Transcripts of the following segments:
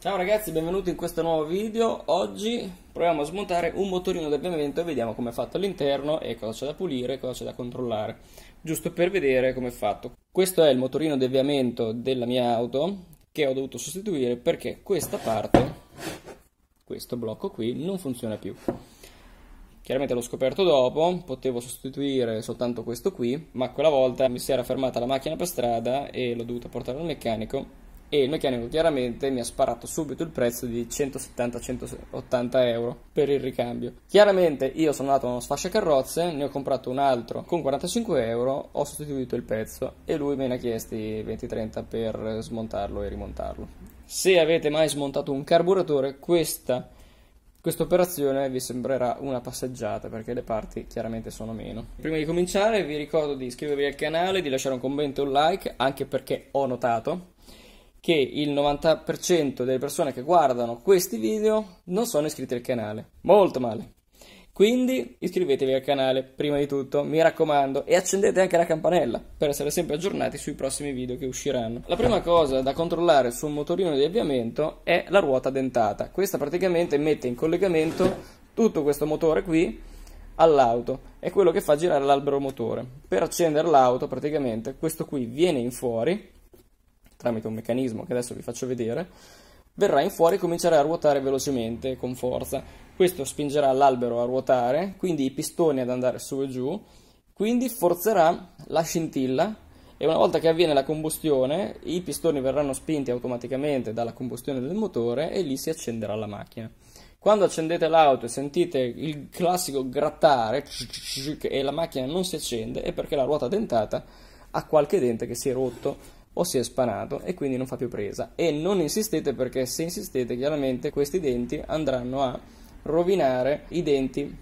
Ciao ragazzi, benvenuti in questo nuovo video. Oggi proviamo a smontare un motorino del Benevento e vediamo come è fatto all'interno e cosa c'è da pulire e cosa c'è da controllare, giusto per vedere come è fatto. Questo è il motorino d'avviamento della mia auto che ho dovuto sostituire perché questa parte, questo blocco qui, non funziona più. Chiaramente l'ho scoperto dopo, potevo sostituire soltanto questo qui, ma quella volta mi si era fermata la macchina per strada e l'ho dovuta portare al meccanico. E il meccanico chiaramente mi ha sparato subito il prezzo di 170-180 euro per il ricambio. Chiaramente io sono andato a uno sfascia carrozze, ne ho comprato un altro con 45 euro, ho sostituito il pezzo e lui me ne ha chiesti 20-30 per smontarlo e rimontarlo. Se avete mai smontato un carburatore, questa operazione vi sembrerà una passeggiata perché le parti chiaramente sono meno. Prima di cominciare vi ricordo di iscrivervi al canale, di lasciare un commento e un like, anche perché ho notato che il 90% delle persone che guardano questi video non sono iscritti al canale, molto male. Quindi iscrivetevi al canale prima di tutto, mi raccomando, e accendete anche la campanella per essere sempre aggiornati sui prossimi video che usciranno. La prima cosa da controllare su un motorino di avviamento è la ruota dentata. Questa praticamente mette in collegamento tutto questo motore qui all'auto, è quello che fa girare l'albero motore. Per accendere l'auto praticamente questo qui viene in fuori tramite un meccanismo che adesso vi faccio vedere, verrà in fuori e comincerà a ruotare velocemente con forza. Questo spingerà l'albero a ruotare, quindi i pistoni ad andare su e giù, quindi forzerà la scintilla e una volta che avviene la combustione i pistoni verranno spinti automaticamente dalla combustione del motore e lì si accenderà la macchina. Quando accendete l'auto e sentite il classico grattare e la macchina non si accende è perché la ruota dentata ha qualche dente che si è rotto o si è spanato e quindi non fa più presa, e non insistete perché se insistete chiaramente questi denti andranno a rovinare i denti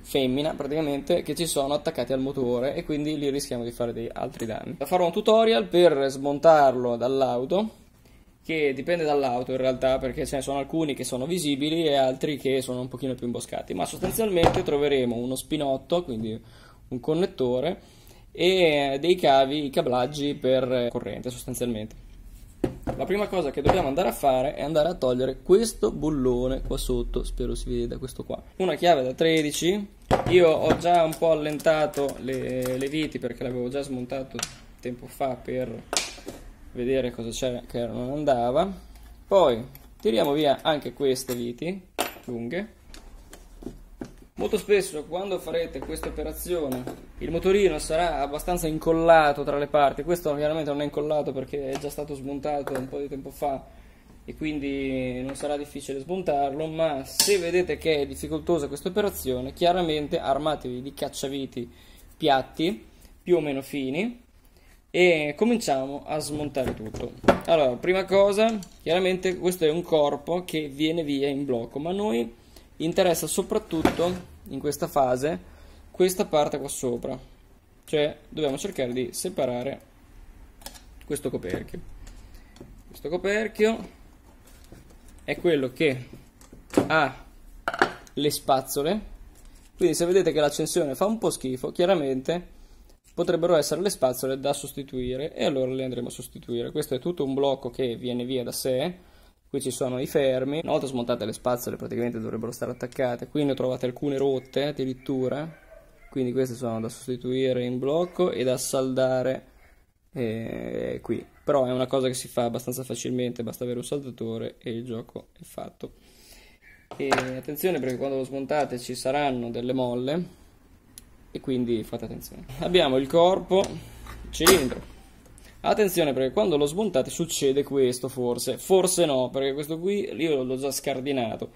femmina praticamente che ci sono attaccati al motore e quindi lì rischiamo di fare degli altri danni. Farò un tutorial per smontarlo dall'auto, che dipende dall'auto in realtà perché ce ne sono alcuni che sono visibili e altri che sono un pochino più imboscati, ma sostanzialmente troveremo uno spinotto, quindi un connettore, e dei cavi, i cablaggi per corrente sostanzialmente. La prima cosa che dobbiamo andare a fare è andare a togliere questo bullone qua sotto, spero si veda, questo qua. Una chiave da 13, io ho già un po' allentato le viti perché l'avevo già smontato tempo fa per vedere cosa c'era che non andava. Poi tiriamo via anche queste viti lunghe. Molto spesso quando farete questa operazione il motorino sarà abbastanza incollato tra le parti, questo chiaramente non è incollato perché è già stato smontato un po' di tempo fa e quindi non sarà difficile smontarlo, ma se vedete che è difficoltosa questa operazione chiaramente armatevi di cacciaviti piatti più o meno fini e cominciamo a smontare tutto. Allora, prima cosa, chiaramente questo è un corpo che viene via in blocco, ma noi interessa soprattutto in questa fase questa parte qua sopra, cioè dobbiamo cercare di separare questo coperchio è quello che ha le spazzole, quindi se vedete che l'accensione fa un po' schifo chiaramente potrebbero essere le spazzole da sostituire e allora le andremo a sostituire. Questo è tutto un blocco che viene via da sé. Qui ci sono i fermi, una volta smontate le spazzole praticamente dovrebbero stare attaccate, qui ne trovate alcune rotte addirittura, quindi queste sono da sostituire in blocco e da saldare qui, però è una cosa che si fa abbastanza facilmente, basta avere un saldatore e il gioco è fatto. E attenzione perché quando lo smontate ci saranno delle molle e quindi fate attenzione. Abbiamo il corpo, il cilindro. Attenzione perché quando lo smontate succede questo, forse no, perché questo qui io l'ho già scardinato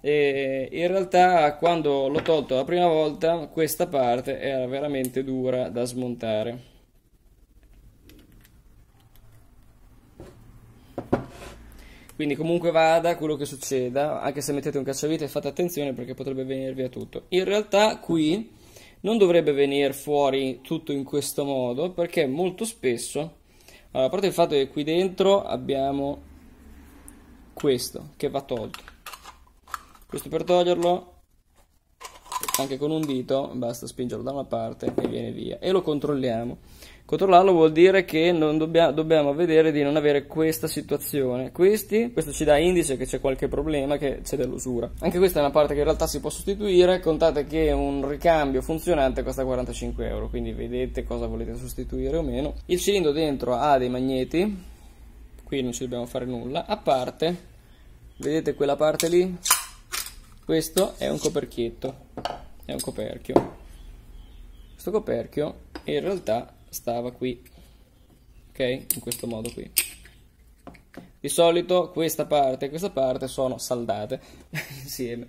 e in realtà quando l'ho tolto la prima volta questa parte era veramente dura da smontare. Quindi comunque vada, quello che succeda, anche se mettete un cacciavite fate attenzione perché potrebbe venire via tutto. In realtà qui non dovrebbe venire fuori tutto in questo modo perché molto spesso, a parte il fatto che qui dentro abbiamo questo che va tolto, questo per toglierlo anche con un dito basta spingerlo da una parte e viene via e lo controlliamo. Controllarlo vuol dire che non dobbiamo vedere di non avere questa situazione. Questo ci dà indice che c'è qualche problema, che c'è dell'usura. Anche questa è una parte che in realtà si può sostituire. Contate che un ricambio funzionante costa 45 euro, quindi vedete cosa volete sostituire o meno. Il cilindro dentro ha dei magneti, qui non ci dobbiamo fare nulla, a parte, vedete quella parte lì? Questo è un coperchietto, è un coperchio. Questo coperchio in realtà stava qui, ok? In questo modo qui. Di solito questa parte sono saldate insieme.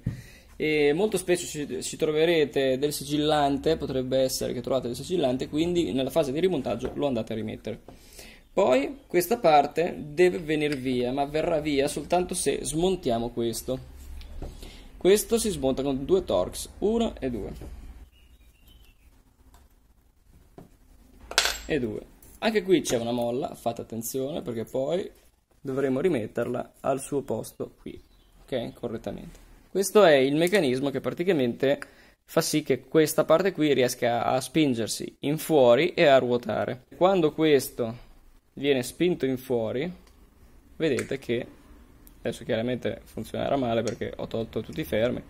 E molto spesso ci troverete del sigillante, potrebbe essere che trovate del sigillante, quindi nella fase di rimontaggio lo andate a rimettere. Poi questa parte deve venire via, ma verrà via soltanto se smontiamo questo. Questo si smonta con due Torx, 1 e 2. E 2. Anche qui c'è una molla, fate attenzione perché poi dovremo rimetterla al suo posto qui, ok? Correttamente. Questo è il meccanismo che praticamente fa sì che questa parte qui riesca a spingersi in fuori e a ruotare. Quando questo viene spinto in fuori, vedete che adesso chiaramente funzionerà male perché ho tolto tutti i fermi.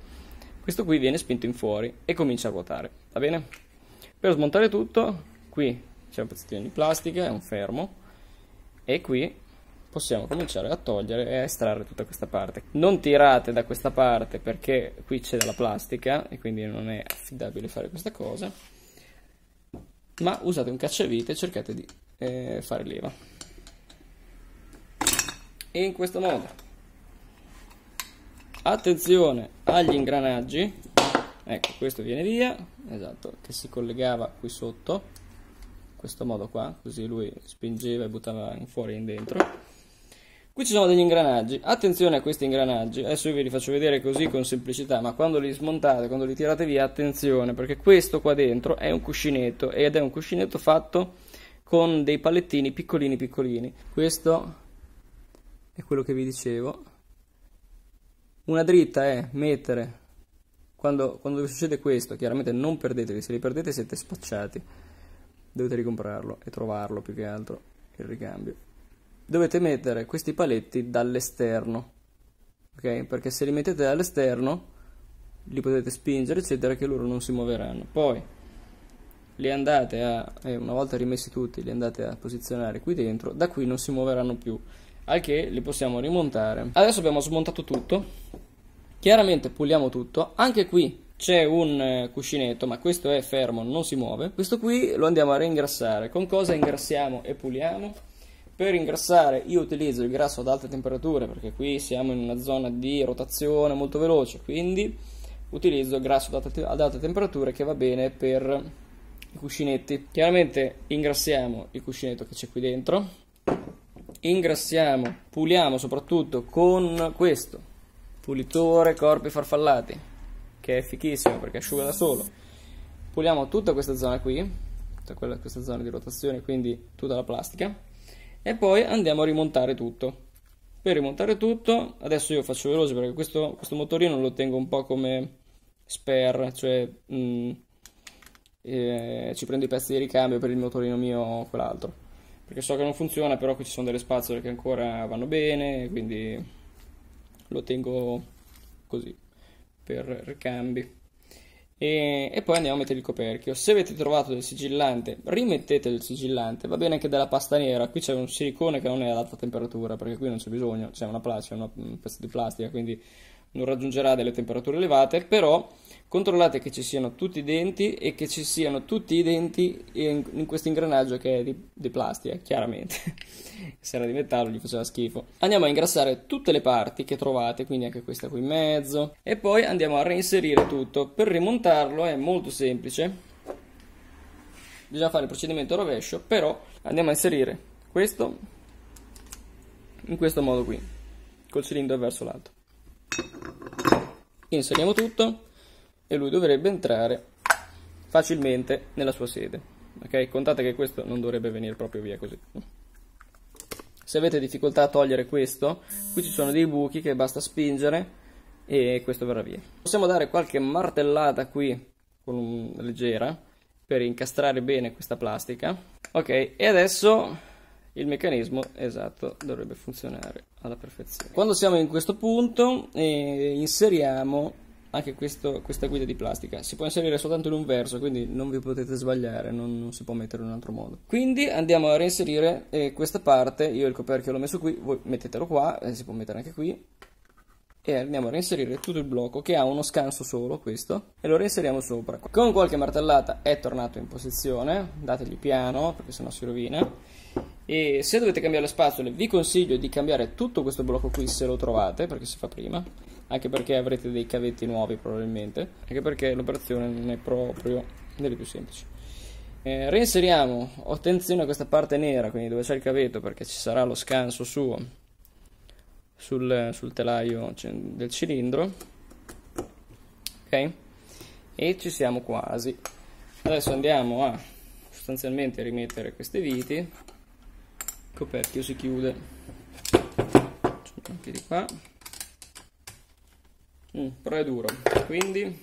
Questo qui viene spinto in fuori e comincia a ruotare, va bene? Per smontare tutto, qui c'è un pezzettino di plastica, è un fermo, e qui possiamo cominciare a togliere e a estrarre tutta questa parte. Non tirate da questa parte perché qui c'è della plastica e quindi non è affidabile fare questa cosa, ma usate un cacciavite e cercate di fare leva, e in questo modo. Attenzione agli ingranaggi, ecco, questo viene via, esatto, che si collegava qui sotto in questo modo qua, così lui spingeva e buttava in fuori e in dentro. Qui ci sono degli ingranaggi, attenzione a questi ingranaggi, adesso io ve li faccio vedere così con semplicità, ma quando li smontate, quando li tirate via, attenzione, perché questo qua dentro è un cuscinetto, ed è un cuscinetto fatto con dei pallettini piccolini piccolini. Questo è quello che vi dicevo, una dritta è mettere, quando vi succede questo, chiaramente non perdeteli, se li perdete siete spacciati, dovete ricomprarlo e trovarlo più che altro, il ricambio. Dovete mettere questi paletti dall'esterno, ok? Perché se li mettete dall'esterno li potete spingere eccetera, che loro non si muoveranno. Poi li andate a, una volta rimessi tutti, li andate a posizionare qui dentro, da qui non si muoveranno più, al che li possiamo rimontare. Adesso abbiamo smontato tutto, chiaramente puliamo tutto. Anche qui c'è un cuscinetto, ma questo è fermo, non si muove. Questo qui lo andiamo a reingrassare. Con cosa ingrassiamo e puliamo? Per ingrassare io utilizzo il grasso ad alte temperature, perché qui siamo in una zona di rotazione molto veloce, quindi utilizzo il grasso ad alte temperature che va bene per i cuscinetti. Chiaramente ingrassiamo il cuscinetto che c'è qui dentro, ingrassiamo, puliamo soprattutto con questo pulitore corpi farfallati, che è fichissimo perché asciuga da solo. Puliamo tutta questa zona qui, tutta questa zona di rotazione, quindi tutta la plastica. E poi andiamo a rimontare tutto. Per rimontare tutto, adesso io faccio veloce perché questo motorino lo tengo un po' come spare, cioè ci prendo i pezzi di ricambio per il motorino mio o quell'altro, perché so che non funziona, però qui ci sono delle spazzole che ancora vanno bene, quindi lo tengo così per ricambi. E poi andiamo a mettere il coperchio. Se avete trovato del sigillante, rimettete del sigillante, va bene anche della pasta nera. Qui c'è un silicone che non è ad alta temperatura, perché qui non c'è bisogno, c'è una plastica, un pezzo di plastica, quindi non raggiungerà delle temperature elevate. Però controllate che ci siano tutti i denti e che ci siano tutti i denti in questo ingranaggio che è di plastica, chiaramente. Se era di metallo gli faceva schifo. Andiamo a ingrassare tutte le parti che trovate, quindi anche questa qui in mezzo, e poi andiamo a reinserire tutto. Per rimontarlo è molto semplice, bisogna fare il procedimento rovescio, però andiamo a inserire questo in questo modo qui, col cilindro verso l'alto. Inseriamo tutto e lui dovrebbe entrare facilmente nella sua sede, ok? Contate che questo non dovrebbe venire proprio via così. Se avete difficoltà a togliere questo, qui ci sono dei buchi che basta spingere e questo verrà via. Possiamo dare qualche martellata qui, con leggera, per incastrare bene questa plastica. Ok, e adesso il meccanismo esatto dovrebbe funzionare alla perfezione. Quando siamo in questo punto inseriamo anche questa guida di plastica. Si può inserire soltanto in un verso, quindi non vi potete sbagliare, non si può mettere in un altro modo. Quindi andiamo a reinserire questa parte. Io il coperchio l'ho messo qui, voi mettetelo qua, si può mettere anche qui, e andiamo a reinserire tutto il blocco che ha uno scanso solo, questo, e lo reinseriamo sopra. Con qualche martellata è tornato in posizione, dategli piano perché sennò si rovina. E se dovete cambiare le spazole vi consiglio di cambiare tutto questo blocco qui, se lo trovate, perché si fa prima, anche perché avrete dei cavetti nuovi probabilmente, anche perché l'operazione non è proprio delle più semplici. Reinseriamo, attenzione a questa parte nera, quindi dove c'è il cavetto, perché ci sarà lo scanso suo sul telaio del cilindro. Ok, e ci siamo quasi. Adesso andiamo a sostanzialmente rimettere queste viti. Il coperchio si chiude anche di qua. Però è duro, quindi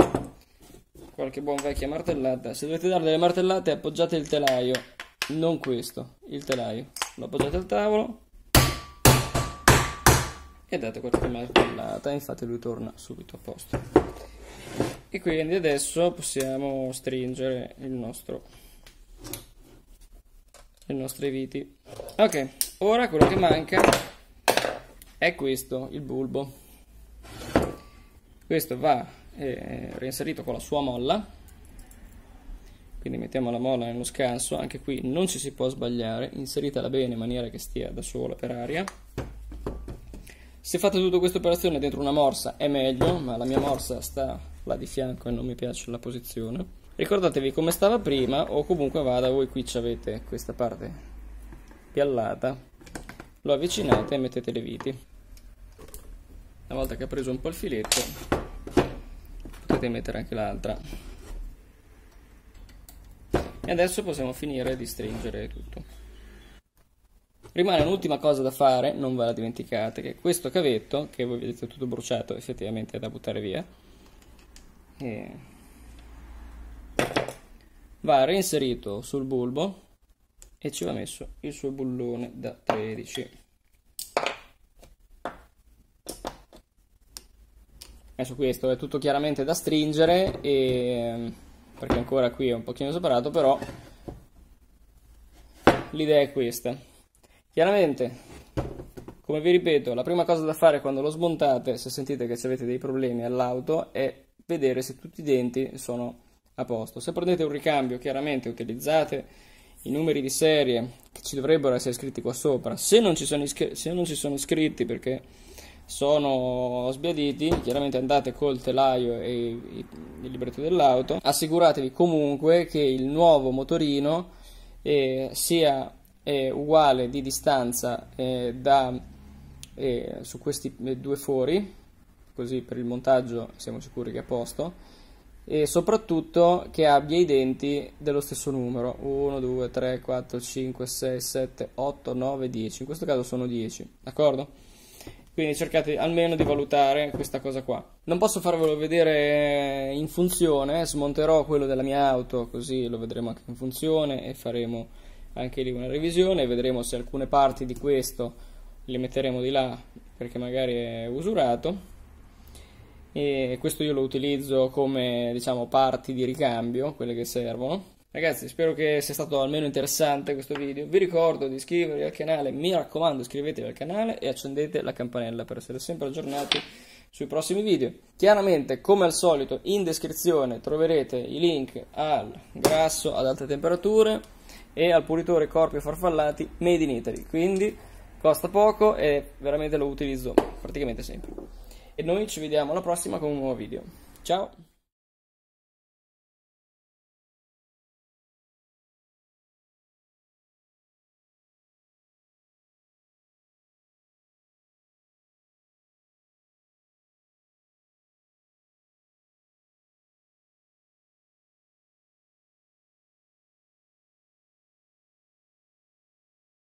qualche buon vecchia martellata. Se dovete dare delle martellate appoggiate il telaio, non questo, il telaio lo appoggiate al tavolo e date qualche martellata, infatti lui torna subito a posto. E quindi adesso possiamo stringere le nostre viti. Ok, ora quello che manca è questo, il bulbo. Questo va reinserito con la sua molla, quindi mettiamo la molla nello scanso, anche qui non ci si può sbagliare, inseritela bene in maniera che stia da sola per aria. Se fate tutta questa operazione dentro una morsa è meglio, ma la mia morsa sta là di fianco e non mi piace la posizione. Ricordatevi come stava prima, o comunque vada, voi qui avete questa parte piallata, lo avvicinate e mettete le viti. Una volta che ha preso un po' il filetto potete mettere anche l'altra. E adesso possiamo finire di stringere tutto. Rimane un'ultima cosa da fare, non ve la dimenticate, che questo cavetto, che voi vedete tutto bruciato, effettivamente è da buttare via, e va reinserito sul bulbo e ci va messo il suo bullone da 13. Adesso questo è tutto chiaramente da stringere, e perché ancora qui è un pochino separato, però l'idea è questa. Chiaramente, come vi ripeto, la prima cosa da fare quando lo smontate, se sentite che avete dei problemi all'auto, è vedere se tutti i denti sono a posto. Se prendete un ricambio, chiaramente utilizzate i numeri di serie che ci dovrebbero essere scritti qua sopra. Se non ci sono iscritti perché sono sbiaditi, chiaramente andate col telaio e il libretto dell'auto. Assicuratevi comunque che il nuovo motorino sia uguale di distanza su questi due fori, così per il montaggio siamo sicuri che è a posto, e soprattutto che abbia i denti dello stesso numero, 1, 2, 3, 4, 5, 6, 7, 8, 9, 10, in questo caso sono 10, d'accordo? Quindi cercate almeno di valutare questa cosa qua. Non posso farvelo vedere in funzione, smonterò quello della mia auto così lo vedremo anche in funzione e faremo anche lì una revisione. Vedremo se alcune parti di questo le metteremo di là perché magari è usurato, e questo io lo utilizzo come, diciamo, parti di ricambio, quelle che servono. Ragazzi, spero che sia stato almeno interessante questo video. Vi ricordo di iscrivervi al canale, mi raccomando iscrivetevi al canale e accendete la campanella per essere sempre aggiornati sui prossimi video. Chiaramente, come al solito, in descrizione troverete i link al grasso ad alte temperature e al pulitore corpi farfallati made in Italy, quindi costa poco e veramente lo utilizzo praticamente sempre. E noi ci vediamo alla prossima con un nuovo video. Ciao!